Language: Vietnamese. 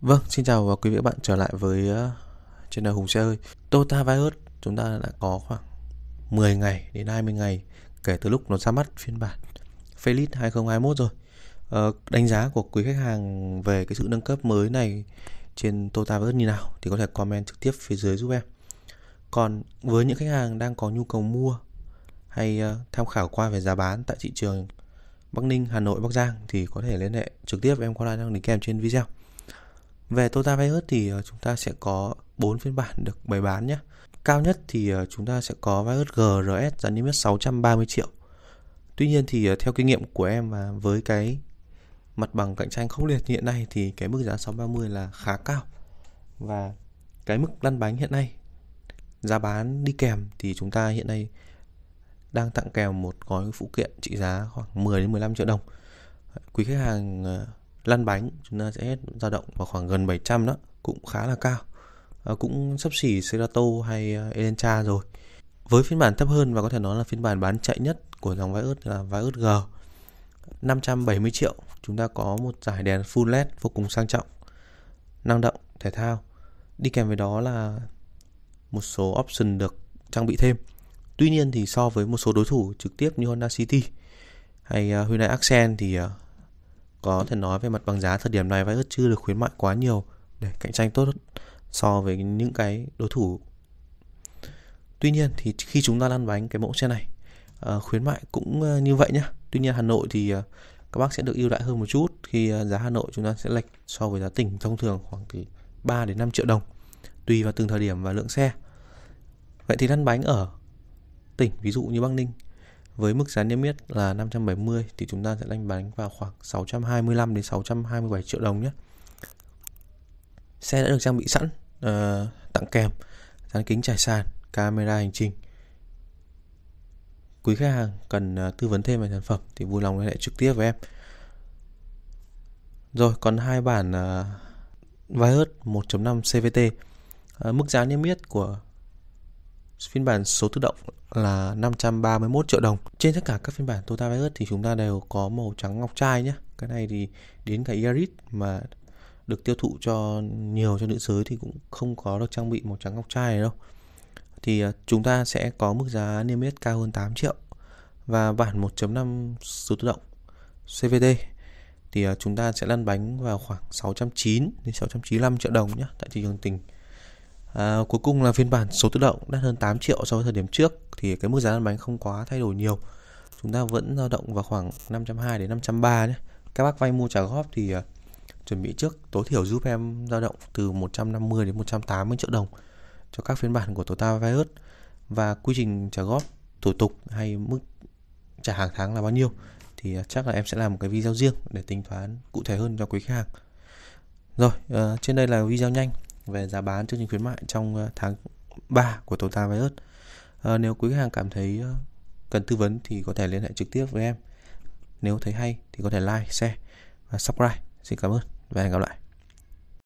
Vâng, xin chào quý vị các bạn trở lại với Trên Hùng Xe hơi. Toyota Vios chúng ta đã có khoảng 10 ngày đến 20 ngày kể từ lúc nó ra mắt phiên bản Felix 2021 rồi. Đánh giá của quý khách hàng về cái sự nâng cấp mới này trên Toyota Vios như nào thì có thể comment trực tiếp phía dưới giúp em. Còn với những khách hàng đang có nhu cầu mua hay tham khảo qua về giá bán tại thị trường Bắc Ninh, Hà Nội, Bắc Giang thì có thể liên hệ trực tiếp em qua lại đang đính kèm trên video. Về Toyota Vios thì chúng ta sẽ có 4 phiên bản được bày bán nhé. Cao nhất thì chúng ta sẽ có Vios GRS giá niêm yết 630 triệu. Tuy nhiên thì theo kinh nghiệm của em và với cái mặt bằng cạnh tranh khốc liệt hiện nay thì cái mức giá 630 là khá cao. Và cái mức lăn bánh hiện nay, giá bán đi kèm thì chúng ta hiện nay đang tặng kèm một gói phụ kiện trị giá khoảng 10 đến 15 triệu đồng. Quý khách hàng lăn bánh chúng ta sẽ dao động vào khoảng gần 700 đó, cũng khá là cao, cũng xấp xỉ Cerato hay Elantra rồi. Với phiên bản thấp hơn và có thể nói là phiên bản bán chạy nhất của dòng Vios là Vios G, 570 triệu chúng ta có một dải đèn full LED vô cùng sang trọng, năng động, thể thao. Đi kèm với đó là một số option được trang bị thêm. Tuy nhiên thì so với một số đối thủ trực tiếp như Honda City hay Hyundai Accent thì có thể nói về mặt bằng giá thời điểm này Vios chưa được khuyến mại quá nhiều để cạnh tranh tốt so với những cái đối thủ. Tuy nhiên thì khi chúng ta lăn bánh cái mẫu xe này, khuyến mại cũng như vậy nhé. Tuy nhiên Hà Nội thì các bác sẽ được ưu đãi hơn một chút khi giá Hà Nội chúng ta sẽ lệch so với giá tỉnh thông thường khoảng từ 3 đến 5 triệu đồng tùy vào từng thời điểm và lượng xe. Vậy thì lăn bánh ở tỉnh ví dụ như Bắc Ninh với mức giá niêm yết là 570 thì chúng ta sẽ lăn bánh vào khoảng 625 đến 627 triệu đồng nhé. Xe đã được trang bị sẵn, tặng kèm dán kính trải sàn, camera hành trình. Quý khách hàng cần tư vấn thêm về sản phẩm thì vui lòng liên hệ trực tiếp với em. Rồi còn hai bản Vios 1.5 CVT, mức giá niêm yết của phiên bản số tự động là 531 triệu đồng. Trên tất cả các phiên bản Toyota Vios thì chúng ta đều có màu trắng ngọc trai nhé. Cái này thì đến cả Yaris mà được tiêu thụ cho nhiều cho nữ giới thì cũng không có được trang bị màu trắng ngọc trai này đâu. Thì chúng ta sẽ có mức giá niêm yết cao hơn 8 triệu. Và bản 1.5 số tự động CVT thì chúng ta sẽ lăn bánh vào khoảng 690 đến 695 triệu đồng nhé tại thị trường tỉnh. Cuối cùng là phiên bản số tự động đắt hơn 8 triệu so với thời điểm trước thì cái mức giá lăn bánh không quá thay đổi nhiều. Chúng ta vẫn dao động vào khoảng 520 đến 530 nhé. Các bác vay mua trả góp thì chuẩn bị trước tối thiểu giúp em dao động từ 150 đến 180 triệu đồng cho các phiên bản của Toyota Vios. Và quy trình trả góp, thủ tục hay mức trả hàng tháng là bao nhiêu thì chắc là em sẽ làm một cái video riêng để tính toán cụ thể hơn cho quý khách hàng. Rồi, trên đây là video nhanh về giá bán chương trình khuyến mại trong tháng 3 của Toyota Vios. Nếu quý khách hàng cảm thấy cần tư vấn thì có thể liên hệ trực tiếp với em. Nếu thấy hay thì có thể like, share và subscribe. Xin cảm ơn và hẹn gặp lại.